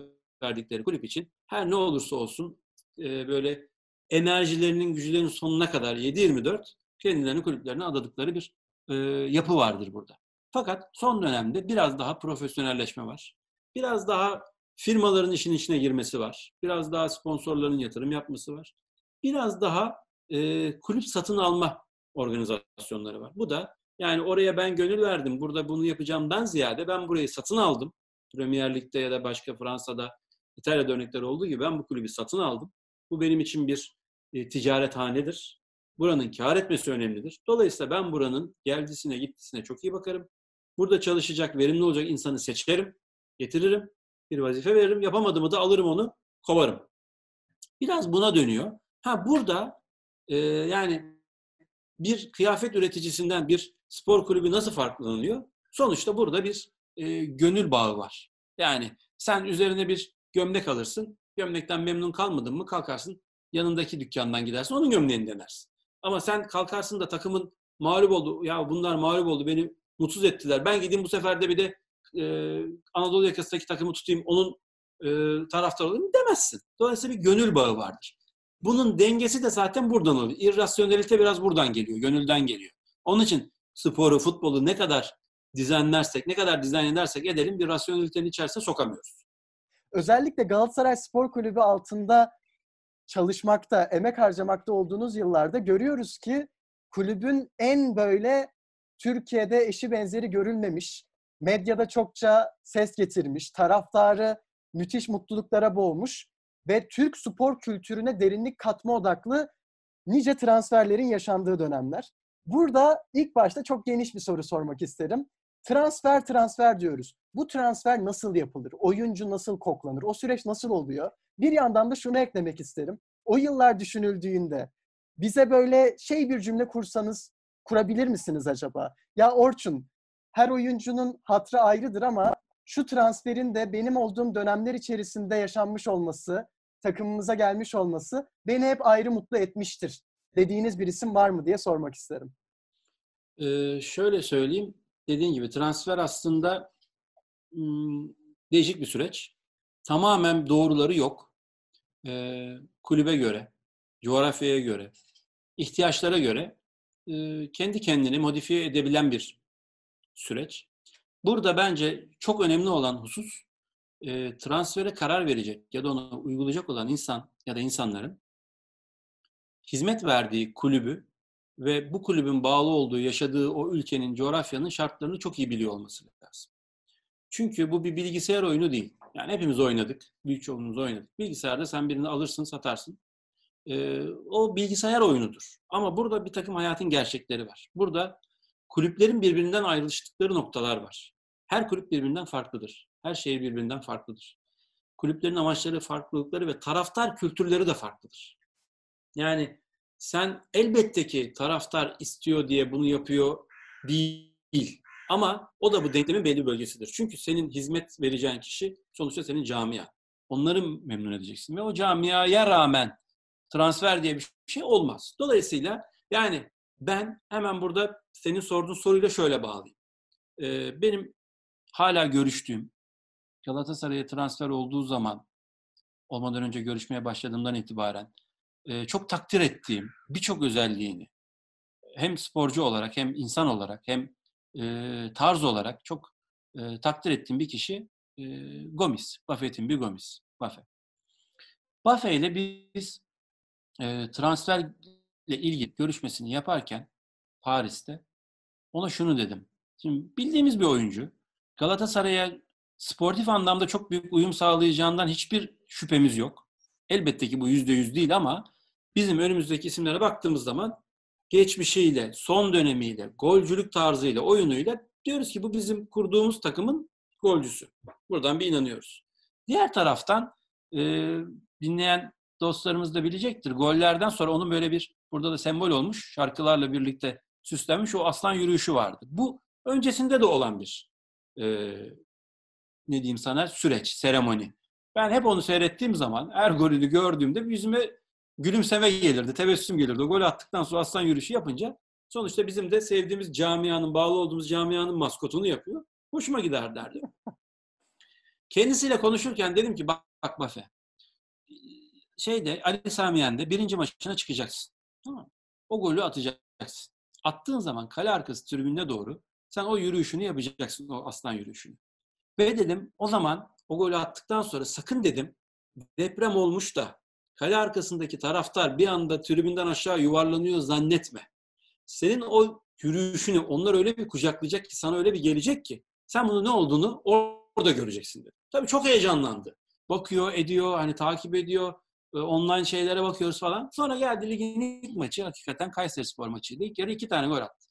verdikleri kulüp için her ne olursa olsun e, böyle enerjilerinin, güçlerinin sonuna kadar yedi yirmi dört kendilerini kulüplerine adadıkları bir e, yapı vardır burada. Fakat son dönemde biraz daha profesyonelleşme var. Biraz daha firmaların işin içine girmesi var. Biraz daha sponsorların yatırım yapması var. Biraz daha e, kulüp satın alma organizasyonları var. Bu da yani oraya ben gönül verdim, burada bunu yapacağımdan ziyade ben burayı satın aldım. Premier Lig'de ya da başka Fransa'da, İtalya'da örnekler olduğu gibi ben bu kulübü satın aldım. Bu benim için bir e, ticarethanedir. Buranın kâr etmesi önemlidir. Dolayısıyla ben buranın geldisine, gittisine çok iyi bakarım. Burada çalışacak, verimli olacak insanı seçerim, getiririm. Bir vazife veririm. Yapamadığımı da alırım onu, kovarım. Biraz buna dönüyor. Ha burada e, yani bir kıyafet üreticisinden bir spor kulübü nasıl farklanıyor? Sonuçta burada bir e, gönül bağı var. Yani sen üzerine bir gömlek alırsın. Gömlekten memnun kalmadın mı kalkarsın yanındaki dükkandan gidersin. Onun gömleğini denersin. Ama sen kalkarsın da takımın mağlup oldu. Ya bunlar mağlup oldu. Beni mutsuz ettiler. Ben gideyim bu sefer de bir de Ee, Anadolu yakasındaki takımı tutayım, onun e, taraftarı olayım demezsin. Dolayısıyla bir gönül bağı vardır. Bunun dengesi de zaten buradan oluyor. İrrasyonelite biraz buradan geliyor, gönülden geliyor. Onun için sporu, futbolu ne kadar dizaynlersek, ne kadar dizayn edersek edelim bir rasyonelitenin içerisine sokamıyoruz. Özellikle Galatasaray Spor Kulübü altında çalışmakta, emek harcamakta olduğunuz yıllarda görüyoruz ki kulübün en böyle Türkiye'de eşi benzeri görülmemiş, medyada çokça ses getirmiş, taraftarı müthiş mutluluklara boğmuş ve Türk spor kültürüne derinlik katma odaklı nice transferlerin yaşandığı dönemler. Burada ilk başta çok geniş bir soru sormak isterim. Transfer transfer diyoruz. Bu transfer nasıl yapılır? Oyuncu nasıl koklanır? O süreç nasıl oluyor? Bir yandan da şunu eklemek isterim. O yıllar düşünüldüğünde bize böyle şey bir cümle kursanız kurabilir misiniz acaba? Ya Orçun, her oyuncunun hatrı ayrıdır ama şu transferin de benim olduğum dönemler içerisinde yaşanmış olması, takımımıza gelmiş olması beni hep ayrı mutlu etmiştir dediğiniz bir isim var mı diye sormak isterim. Ee, şöyle söyleyeyim. Dediğin gibi transfer aslında ım, değişik bir süreç. Tamamen doğruları yok. Ee, kulübe göre, coğrafyaya göre, ihtiyaçlara göre e, kendi kendini modifiye edebilen bir süreç. Burada bence çok önemli olan husus e, transfere karar verecek ya da onu uygulayacak olan insan ya da insanların hizmet verdiği kulübü ve bu kulübün bağlı olduğu, yaşadığı o ülkenin, coğrafyanın şartlarını çok iyi biliyor olması lazım. Çünkü bu bir bilgisayar oyunu değil. Yani hepimiz oynadık, büyük çoğunluğumuz oynadık. Bilgisayarda sen birini alırsın, satarsın. E, o bilgisayar oyunudur. Ama burada bir takım hayatın gerçekleri var. Burada kulüplerin birbirinden ayrıştıkları noktalar var. Her kulüp birbirinden farklıdır. Her şehir birbirinden farklıdır. Kulüplerin amaçları, farklılıkları ve taraftar kültürleri de farklıdır. Yani sen elbette ki taraftar istiyor diye bunu yapıyor değil. Ama o da bu denklemin belli bir bölgesidir. Çünkü senin hizmet vereceğin kişi sonuçta senin camia. Onları memnun edeceksin. Ve o camiaya rağmen transfer diye bir şey olmaz. Dolayısıyla yani ben hemen burada senin sorduğun soruyla şöyle bağlayayım. Ee, benim hala görüştüğüm, Galatasaray'a transfer olduğu zaman, olmadan önce görüşmeye başladığımdan itibaren e, çok takdir ettiğim birçok özelliğini hem sporcu olarak hem insan olarak hem e, tarz olarak çok e, takdir ettiğim bir kişi e, Gomes. Buffett'in bir Gomes. Buffett. Buffett ile biz e, transfer ile ilgili görüşmesini yaparken Paris'te ona şunu dedim. Şimdi bildiğimiz bir oyuncu, Galatasaray'a sportif anlamda çok büyük uyum sağlayacağından hiçbir şüphemiz yok. Elbette ki bu yüzde yüz değil ama bizim önümüzdeki isimlere baktığımız zaman geçmişiyle, son dönemiyle, golcülük tarzıyla, oyunuyla diyoruz ki bu bizim kurduğumuz takımın golcüsü. Buradan bir inanıyoruz. Diğer taraftan e, dinleyen dostlarımız da bilecektir. Gollerden sonra onun böyle bir, burada da sembol olmuş, şarkılarla birlikte süslenmiş o aslan yürüyüşü vardı. Bu öncesinde de olan bir e, ne diyeyim sana süreç, seremoni. Ben hep onu seyrettiğim zaman her golünü gördüğümde yüzüme gülümseme gelirdi, tebessüm gelirdi. O gol attıktan sonra aslan yürüyüşü yapınca sonuçta bizim de sevdiğimiz camianın, bağlı olduğumuz camianın maskotunu yapıyor. Hoşuma gider derdi. Kendisiyle konuşurken dedim ki bak, bak Bafe, şeyde Ali Samiyen'de birinci maçına çıkacaksın. Tamam. O golü atacaksın. Attığın zaman kale arkası tribününe doğru sen o yürüyüşünü yapacaksın, o aslan yürüyüşünü. Ve dedim o zaman o golü attıktan sonra sakın dedim deprem olmuş da kale arkasındaki taraftar bir anda tribünden aşağı yuvarlanıyor zannetme. Senin o yürüyüşünü onlar öyle bir kucaklayacak ki sana öyle bir gelecek ki sen bunun ne olduğunu orada göreceksin dedim. Tabii çok heyecanlandı. Bakıyor, ediyor, hani takip ediyor. Online şeylere bakıyoruz falan. Sonra geldi ligin ilk maçı. Hakikaten Kayserispor maçıydı. İlk yarı iki tane gol attı.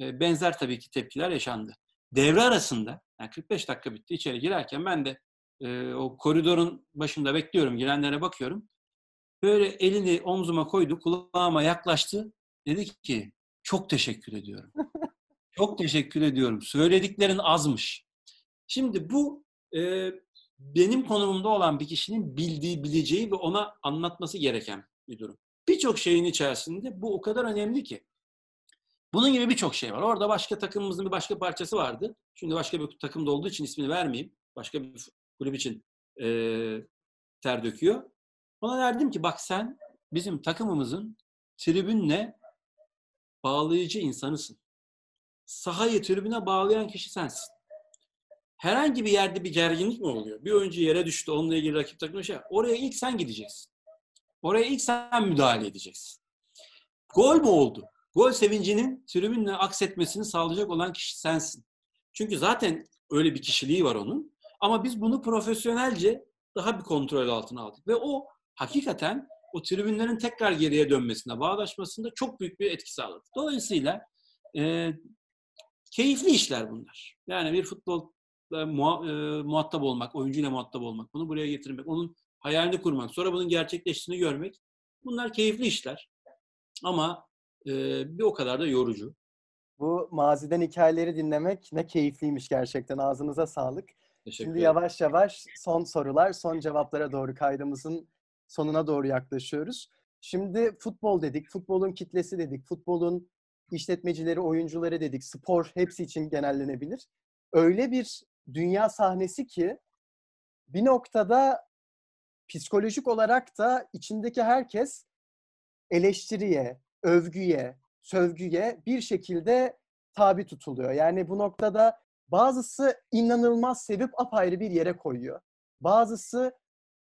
Benzer tabii ki tepkiler yaşandı. Devre arasında, yani kırk beş dakika bitti. İçeri girerken ben de e, o koridorun başında bekliyorum. Girenlere bakıyorum. Böyle elini omzuma koydu. Kulağıma yaklaştı. Dedi ki çok teşekkür ediyorum. Çok teşekkür ediyorum. Söylediklerin azmış. Şimdi bu e, benim konumumda olan bir kişinin bildiği, bileceği ve ona anlatması gereken bir durum. Birçok şeyin içerisinde bu o kadar önemli ki. Bunun gibi birçok şey var. Orada başka takımımızın bir başka parçası vardı. Şimdi başka bir takımda olduğu için ismini vermeyeyim. Başka bir kulüp için e, ter döküyor. Ona derdim ki bak sen bizim takımımızın tribünle bağlayıcı insanısın. sahayı tribüne bağlayan kişi sensin. Herhangi bir yerde bir gerginlik mi oluyor? Bir oyuncu yere düştü, onunla ilgili rakip takımı şey. Oraya ilk sen gideceksin. Oraya ilk sen müdahale edeceksin. Gol mü oldu? Gol sevincinin tribünle aksetmesini sağlayacak olan kişi sensin. Çünkü zaten öyle bir kişiliği var onun. Ama biz bunu profesyonelce daha bir kontrol altına aldık. Ve o hakikaten o tribünlerin tekrar geriye dönmesine, bağdaşmasında çok büyük bir etki sağladı. Dolayısıyla e, keyifli işler bunlar. Yani bir futbol muhatap olmak, oyuncuyla muhatap olmak, bunu buraya getirmek, onun hayalini kurmak, sonra bunun gerçekleştiğini görmek, bunlar keyifli işler. Ama e, bir o kadar da yorucu. Bu maziden hikayeleri dinlemek ne keyifliymiş gerçekten. Ağzınıza sağlık. Şimdi yavaş yavaş son sorular, son cevaplara doğru, kaydımızın sonuna doğru yaklaşıyoruz. Şimdi futbol dedik, futbolun kitlesi dedik, futbolun işletmecileri, oyuncuları dedik, spor, hepsi için genellenebilir. Öyle bir dünya sahnesi ki bir noktada psikolojik olarak da içindeki herkes eleştiriye, övgüye, sövgüye bir şekilde tabi tutuluyor. Yani bu noktada bazısı inanılmaz sevip apayrı bir yere koyuyor. Bazısı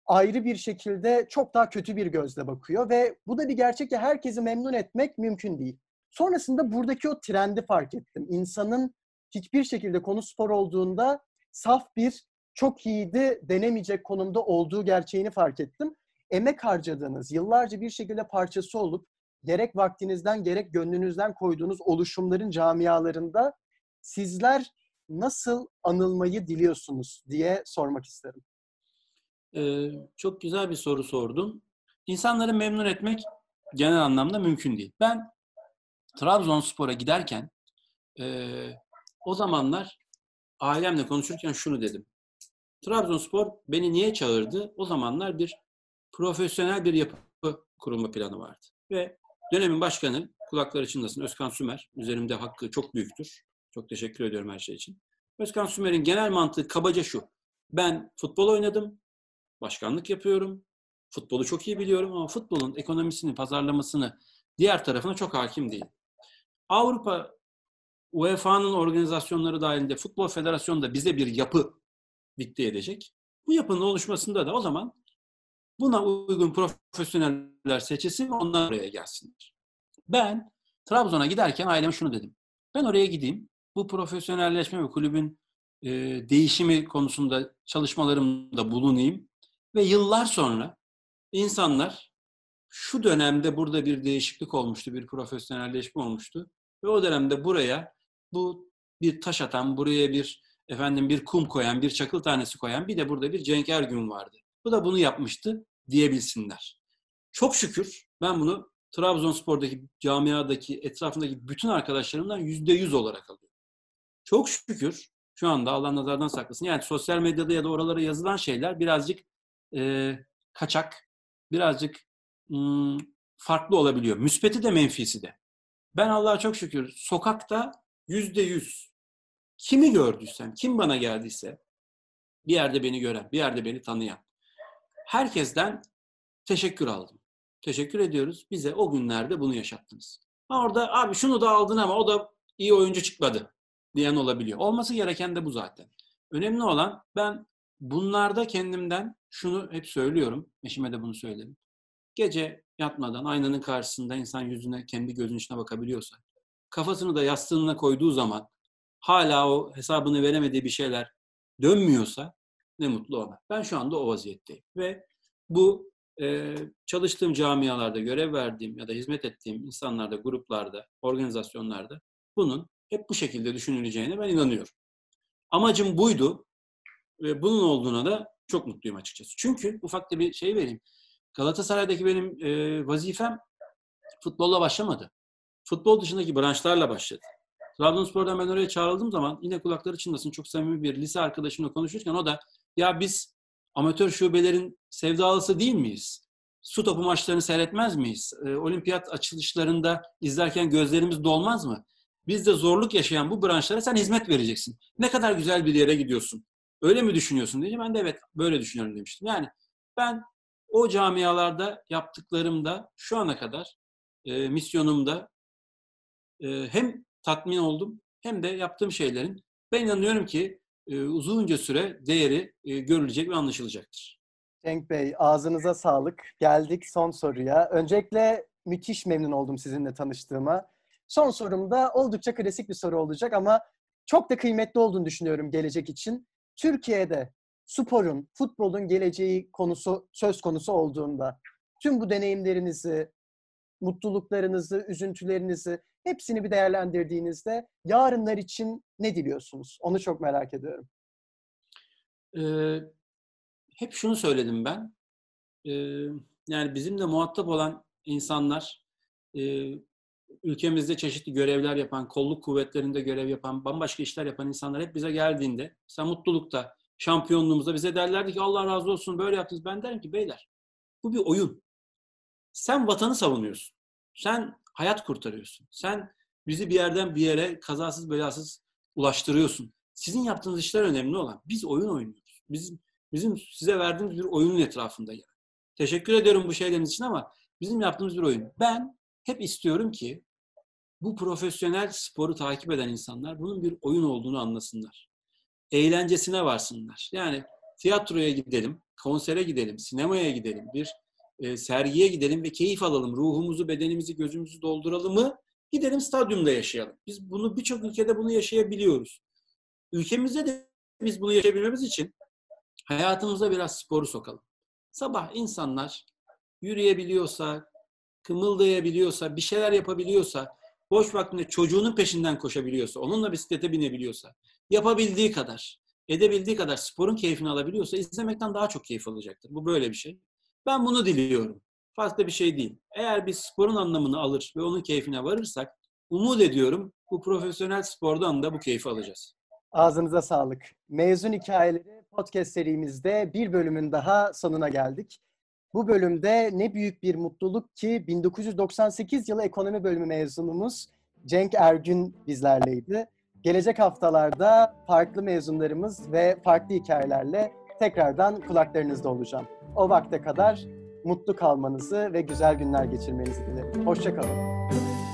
ayrı bir şekilde çok daha kötü bir gözle bakıyor ve bu da bir gerçek ki herkesi memnun etmek mümkün değil. Sonrasında buradaki o trendi fark ettim. İnsanın hiçbir şekilde konu spor olduğunda saf bir çok iyiydi denemeyecek konumda olduğu gerçeğini fark ettim. Emek harcadığınız, yıllarca bir şekilde parçası olup gerek vaktinizden gerek gönlünüzden koyduğunuz oluşumların camialarında sizler nasıl anılmayı diliyorsunuz diye sormak isterim. Ee, çok güzel bir soru sordum. İnsanları memnun etmek genel anlamda mümkün değil. Ben Trabzonspor'a giderken ee, o zamanlar ailemle konuşurken şunu dedim. Trabzonspor beni niye çağırdı? O zamanlar bir profesyonel bir yapı kurulma planı vardı. Ve dönemin başkanı, kulakları çınlasın, Özkan Sümer, üzerimde hakkı çok büyüktür. Çok teşekkür ediyorum her şey için. Özkan Sümer'in genel mantığı kabaca şu. Ben futbol oynadım, başkanlık yapıyorum, futbolu çok iyi biliyorum ama futbolun ekonomisini, pazarlamasını, diğer tarafına çok hakim değilim. Avrupa U E F A'nın organizasyonları dahilinde Futbol Federasyonu da bize bir yapı dikte edecek. Bu yapının oluşmasında da o zaman buna uygun profesyoneller seçilsin, onlar oraya gelsinler. Ben Trabzon'a giderken aileme şunu dedim. Ben oraya gideyim. Bu profesyonelleşme ve kulübün e, değişimi konusunda çalışmalarımda bulunayım. Ve yıllar sonra insanlar şu dönemde burada bir değişiklik olmuştu, bir profesyonelleşme olmuştu. Ve o dönemde buraya bu bir taş atan, buraya bir efendim bir kum koyan, bir çakıl tanesi koyan, bir de burada bir Cenk Ergün vardı. Bu da bunu yapmıştı diyebilsinler. Çok şükür ben bunu Trabzonspor'daki, camiadaki, etrafındaki bütün arkadaşlarımdan yüzde yüz olarak alıyorum. Çok şükür şu anda Allah nazardan saklasın. Yani sosyal medyada ya da oralara yazılan şeyler birazcık e, kaçak, birazcık m, farklı olabiliyor. Müspeti de menfisi de. Ben Allah'a çok şükür sokakta yüzde yüz kimi gördüysem, kim bana geldiyse, bir yerde beni gören, bir yerde beni tanıyan, herkesten teşekkür aldım. Teşekkür ediyoruz. Bize o günlerde bunu yaşattınız. Orada abi şunu da aldın ama o da iyi oyuncu çıkmadı diyen olabiliyor. Olması gereken de bu zaten. Önemli olan, ben bunlarda kendimden şunu hep söylüyorum. Eşime de bunu söylerim. Gece yatmadan aynanın karşısında insan yüzüne, kendi gözünün içine bakabiliyorsa, kafasını da yastığına koyduğu zaman hala o hesabını veremediği bir şeyler dönmüyorsa ne mutlu ona. Ben şu anda o vaziyetteyim. Ve bu e, çalıştığım camialarda, görev verdiğim ya da hizmet ettiğim insanlarda, gruplarda, organizasyonlarda bunun hep bu şekilde düşünüleceğine ben inanıyorum. Amacım buydu ve bunun olduğuna da çok mutluyum açıkçası. Çünkü ufak da bir şey vereyim. Galatasaray'daki benim e, vazifem futbolla başlamadı. Futbol dışındaki branşlarla başladı. Trabzonspor'dan ben oraya çağrıldığım zaman yine kulakları çınlasın, çok samimi bir lise arkadaşımla konuşurken o da ya biz amatör şubelerin sevdalısı değil miyiz? Su topu maçlarını seyretmez miyiz? E, olimpiyat açılışlarında izlerken gözlerimiz dolmaz mı? Biz de zorluk yaşayan bu branşlara sen hizmet vereceksin. Ne kadar güzel bir yere gidiyorsun. Öyle mi düşünüyorsun deyince ben de evet böyle düşünüyorum demiştim. Yani ben o camialarda yaptıklarımda şu ana kadar e, misyonumda e, hem tatmin oldum hem de yaptığım şeylerin ben inanıyorum ki e, uzunca süre değeri e, görülecek ve anlaşılacaktır. Cenk Bey, ağzınıza sağlık. Geldik son soruya. Öncelikle müthiş memnun oldum sizinle tanıştığıma. Son sorumda oldukça klasik bir soru olacak ama çok da kıymetli olduğunu düşünüyorum gelecek için. Türkiye'de sporun, futbolun geleceği konusu söz konusu olduğunda tüm bu deneyimlerinizi, mutluluklarınızı, üzüntülerinizi hepsini bir değerlendirdiğinizde yarınlar için ne diliyorsunuz? Onu çok merak ediyorum. Ee, hep şunu söyledim ben. Ee, yani bizimle muhatap olan insanlar, e, ülkemizde çeşitli görevler yapan, kolluk kuvvetlerinde görev yapan, bambaşka işler yapan insanlar hep bize geldiğinde, mesela mutlulukta, şampiyonluğumuzda bize derlerdi ki Allah razı olsun böyle yaptınız. Ben derim ki beyler bu bir oyun. Sen vatanı savunuyorsun. Sen hayat kurtarıyorsun. Sen bizi bir yerden bir yere kazasız belasız ulaştırıyorsun. Sizin yaptığınız işler önemli olan. Biz oyun oynuyoruz. Bizim, bizim size verdiğimiz bir oyunun etrafında yer. Teşekkür ediyorum bu şeyleriniz için ama bizim yaptığımız bir oyun. Ben hep istiyorum ki bu profesyonel sporu takip eden insanlar bunun bir oyun olduğunu anlasınlar. Eğlencesine varsınlar. Yani tiyatroya gidelim, konsere gidelim, sinemaya gidelim, bir e, sergiye gidelim ve keyif alalım. Ruhumuzu, bedenimizi, gözümüzü dolduralım mı? Gidelim stadyumda yaşayalım. Biz bunu birçok ülkede bunu yaşayabiliyoruz. Ülkemizde de biz bunu yaşayabilmemiz için hayatımıza biraz sporu sokalım. Sabah insanlar yürüyebiliyorsa, kımıldayabiliyorsa, bir şeyler yapabiliyorsa, boş vaktinde çocuğunun peşinden koşabiliyorsa, onunla bisiklete binebiliyorsa, yapabildiği kadar, edebildiği kadar sporun keyfini alabiliyorsa izlemekten daha çok keyif alacaktır. Bu böyle bir şey. Ben bunu diliyorum. Farklı bir şey değil. Eğer biz sporun anlamını alır ve onun keyfine varırsak umut ediyorum bu profesyonel spordan da bu keyfi alacağız. Ağzınıza sağlık. Mezun Hikayeleri podcast serimizde bir bölümün daha sonuna geldik. Bu bölümde ne büyük bir mutluluk ki bin dokuz yüz doksan sekiz yılı ekonomi bölümü mezunumuz Cenk Ergün bizlerleydi. Gelecek haftalarda farklı mezunlarımız ve farklı hikayelerle tekrardan kulaklarınızda olacağım. O vakte kadar mutlu kalmanızı ve güzel günler geçirmenizi dilerim. Hoşça kalın.